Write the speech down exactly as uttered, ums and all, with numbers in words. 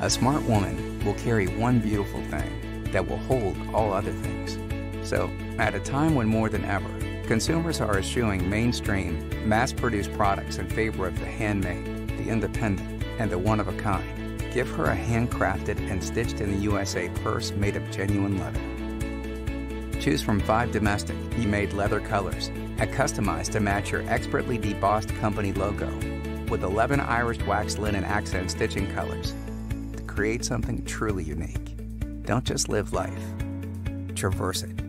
A smart woman will carry one beautiful thing that will hold all other things. So, at a time when more than ever, consumers are eschewing mainstream, mass-produced products in favor of the handmade, the independent, and the one-of-a-kind, give her a handcrafted and stitched-in-the-U S A purse made of genuine leather. Choose from five domestic, e-made leather colors and customize to match your expertly debossed company logo with eleven Irish wax linen accent stitching colors to create something truly unique. Don't just live life, traverse it.